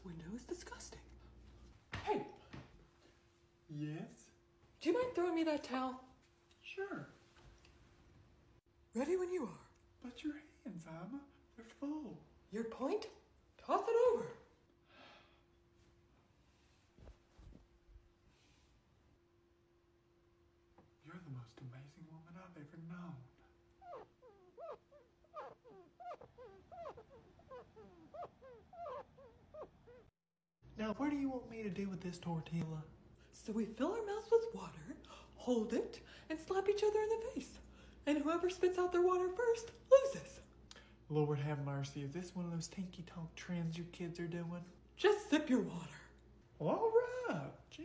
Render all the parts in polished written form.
This window is disgusting. Hey. Yes? Do you mind throwing me that towel? Sure. Ready when you are. But your hands, Alma. They're full. Your point? Toss it over. You're the most amazing woman I've ever known. Now, what do you want me to do with this tortilla? So we fill our mouths with water, hold it, and slap each other in the face. And whoever spits out their water first loses. Lord have mercy, is this one of those tinky-tonk trends your kids are doing? Just sip your water. All right, geez.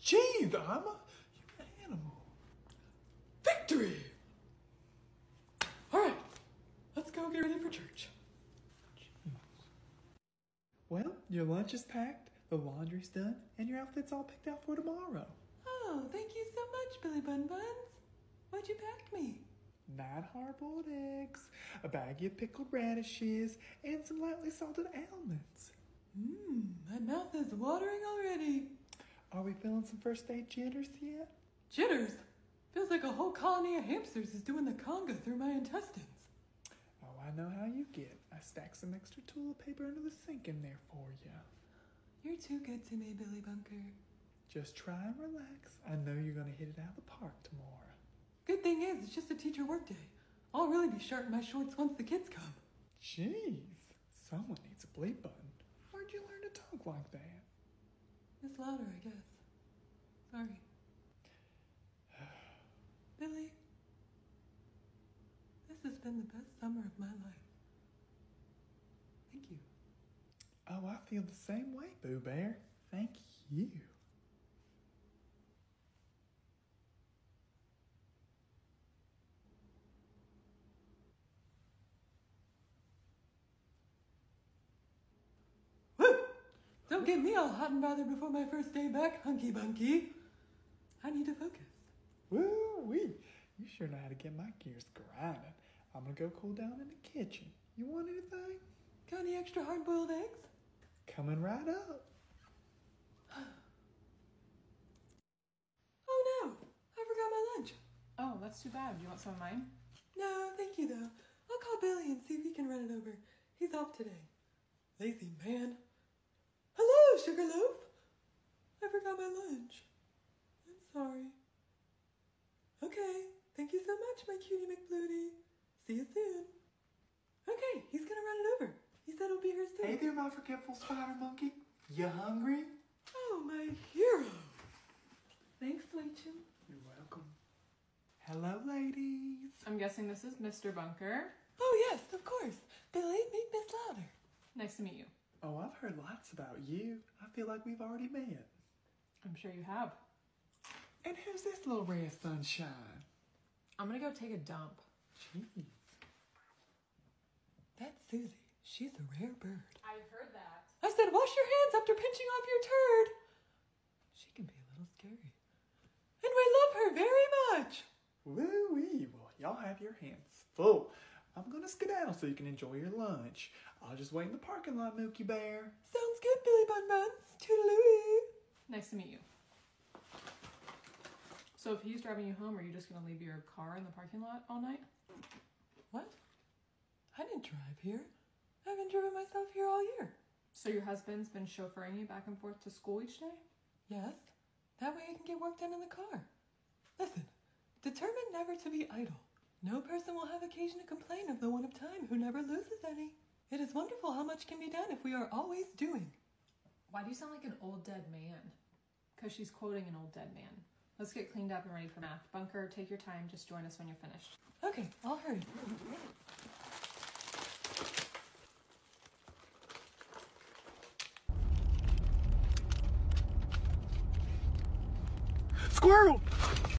Jeez, Alma, you're an animal. Victory! All right, let's go get ready for church. Jeez. Well, your lunch is packed, the laundry's done, and your outfit's all picked out for tomorrow. Oh, thank you so much, Billy Bun Buns. What'd you pack me? 9 hard-boiled eggs, a bag of pickled radishes, and some lightly salted almonds. Mmm, my mouth is watering already. Are we feeling some first aid jitters yet? Jitters? Feels like a whole colony of hamsters is doing the conga through my intestines. Oh, I know how you get. I stacked some extra toilet paper under the sink in there for you. You're too good to me, Billy Bunker. Just try and relax. I know you're going to hit it out of the park tomorrow. Good thing is, it's just a teacher workday. I'll really be sharp in my shorts once the kids come. Jeez, someone needs a bleep button. Where'd you learn to talk like that? It's louder, I guess. Sorry. Billy, this has been the best summer of my life. Thank you. Oh, I feel the same way, Boo Bear. Thank you. Don't get me all hot and bothered before my first day back, hunky bunky. I need to focus. Woo-wee. You sure know how to get my gears grinding. I'm gonna go cool down in the kitchen. You want anything? Got any extra hard-boiled eggs? Coming right up. Oh no, I forgot my lunch. Oh, that's too bad. Do you want some of mine? No, thank you though. I'll call Billy and see if he can run it over. He's off today. Lazy man. Hello, Sugarloaf! I forgot my lunch. I'm sorry. Okay, thank you so much, my cutie McBlutie. See you soon. Okay, he's gonna run it over. He said he'll be here soon. Hey there, my forgetful spider monkey. You hungry? Oh, my hero. Thanks, Lachin. You're welcome. Hello, ladies. I'm guessing this is Mr. Bunker. Oh, yes, of course. Billy, meet Miss Lowder. Nice to meet you. Oh, I've heard lots about you. I feel like we've already met. I'm sure you have. And who's this little red sunshine? I'm gonna go take a dump. Jeez. That's Susie. She's a rare bird. I heard that. I said, wash your hands after pinching off your turd. She can be a little scary. And we love her very much. Woo-wee. Well, y'all have your hands full. I'm gonna skedaddle so you can enjoy your lunch. I'll just wait in the parking lot, Mookie Bear. Sounds good, Billy Bun Buns. Toodaloo. Nice to meet you. So if he's driving you home, are you just gonna leave your car in the parking lot all night? What? I didn't drive here. I've been driving myself here all year. So your husband's been chauffeuring you back and forth to school each day? Yes. That way I can get work done in the car. Listen, determined never to be idle. No person will have occasion to complain of the one of time who never loses any. It is wonderful how much can be done if we are always doing. Why do you sound like an old dead man? Because she's quoting an old dead man. Let's get cleaned up and ready for math. Bunker, take your time. Just join us when you're finished. Okay, I'll hurry. Squirrel!